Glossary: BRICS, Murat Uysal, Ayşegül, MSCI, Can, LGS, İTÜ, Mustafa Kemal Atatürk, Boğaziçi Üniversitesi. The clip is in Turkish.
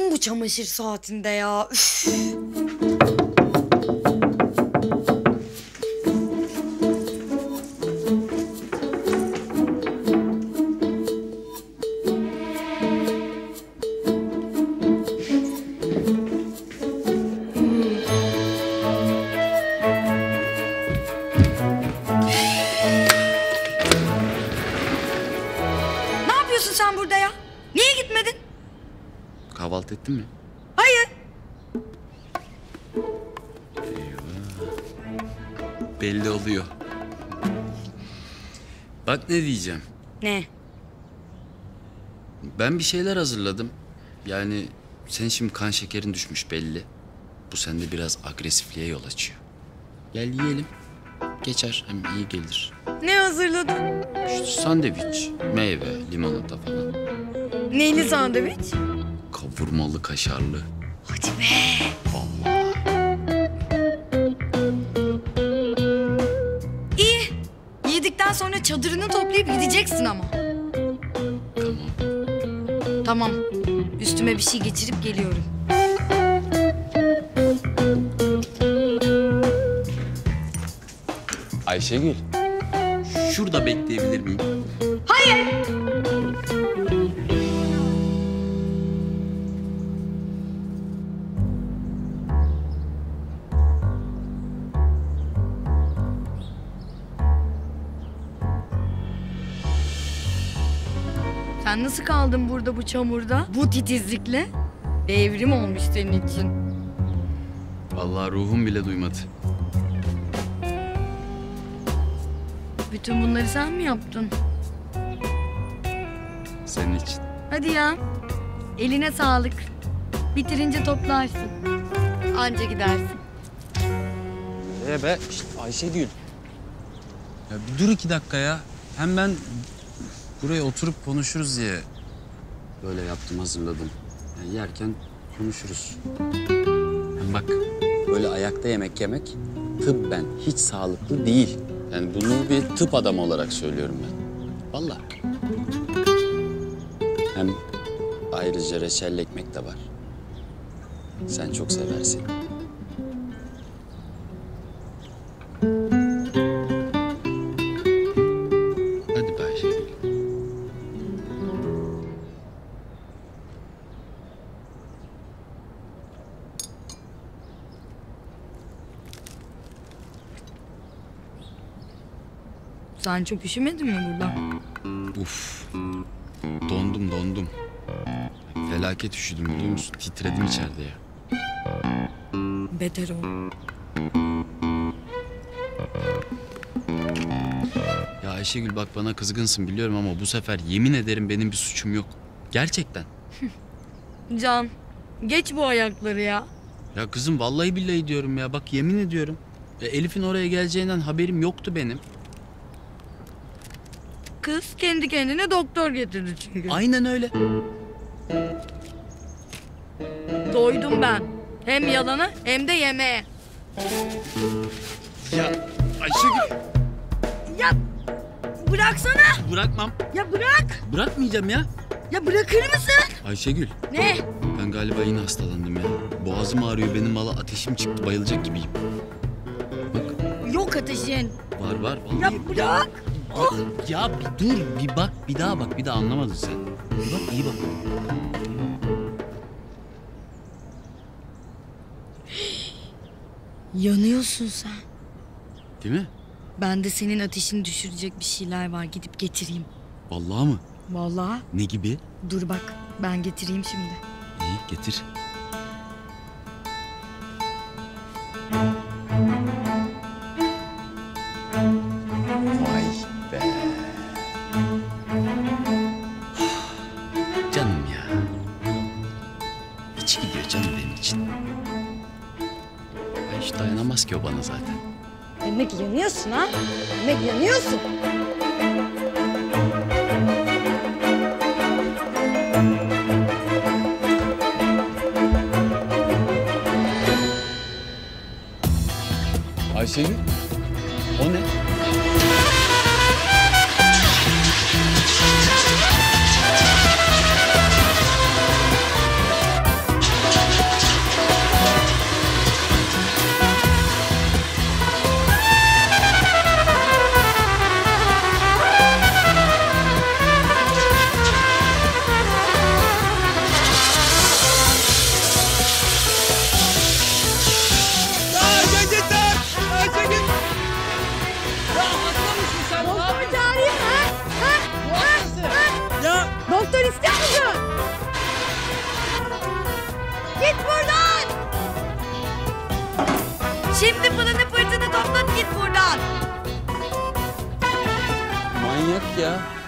Kim bu çamaşır saatinde ya? Üf. Kahvaltı ettin mi? Hayır. Eyvah. Belli oluyor. Bak ne diyeceğim. Ne? Ben bir şeyler hazırladım. Yani senin şimdi kan şekerin düşmüş belli. Bu sende biraz agresifliğe yol açıyor. Gel yiyelim. Geçer, hem iyi gelir. Ne hazırladın? İşte sandviç, meyve, limonata falan. Neyli sandviç? Kavurmalı kaşarlı. Hadi be. Allah. İyi. Yedikten sonra çadırını toplayıp gideceksin ama. Tamam. Tamam. Üstüme bir şey geçirip geliyorum. Ayşegül. Şurada bekleyebilir miyim? Hayır. Sen nasıl kaldın burada bu çamurda? Bu titizlikle devrim olmuş senin için. Vallahi ruhum bile duymadı. Bütün bunları sen mi yaptın? Senin için. Hadi ya. Eline sağlık. Bitirince toplarsın. Anca gidersin. Be Ayşegül. Ya bir dur 2 dakika ya. Hem ben... Buraya oturup konuşuruz diye böyle yaptım, hazırladım. Yani yerken konuşuruz. Yani bak, böyle ayakta yemek yemek tıbben hiç sağlıklı değil. Yani bunu bir tıp adamı olarak söylüyorum ben. Vallahi. Hem ayrıca reçelli ekmek de var. Sen çok seversin. Sancho pişmedi mi burada? Uf. Dondum. Felaket üşüdüm biliyor musun? Titredim içeride ya. Beter ol. Ya Ayşegül bak bana kızgınsın biliyorum ama bu sefer yemin ederim benim bir suçum yok. Gerçekten. Can, geç bu ayakları ya. Ya kızım vallahi billahi diyorum ya. Bak yemin ediyorum. Elif'in oraya geleceğinden haberim yoktu benim. Kız kendi kendine doktor getirdi çünkü. Aynen öyle. Doydum ben. Hem yalana hem de yemeğe. Ya Ayşegül. Ya bıraksana. Bırakmam. Ya bırak. Bırakmayacağım ya. Ya bırakır mısın? Ayşegül. Ne? Ben galiba yine hastalandım ya. Boğazım ağrıyor benim, valla ateşim çıktı, bayılacak gibiyim. Bak. Yok ateşin. Var vallahi. Ya bırak. Oh. Ya bir dur, bir bak, bir daha anlamadın sen. Bir bak, iyi bak. Yanıyorsun sen. Değil mi? Ben de senin ateşini düşürecek bir şeyler var, gidip getireyim. Vallahi mı? Vallahi. Ne gibi? Dur bak, ben getireyim şimdi. İyi, getir. Dayanamaz ki o bana zaten. Demek yanıyorsun ha? Demek yanıyorsun. Ayşegül, o ne? Şimdi fırını pırtını toplat git buradan. Manyak ya.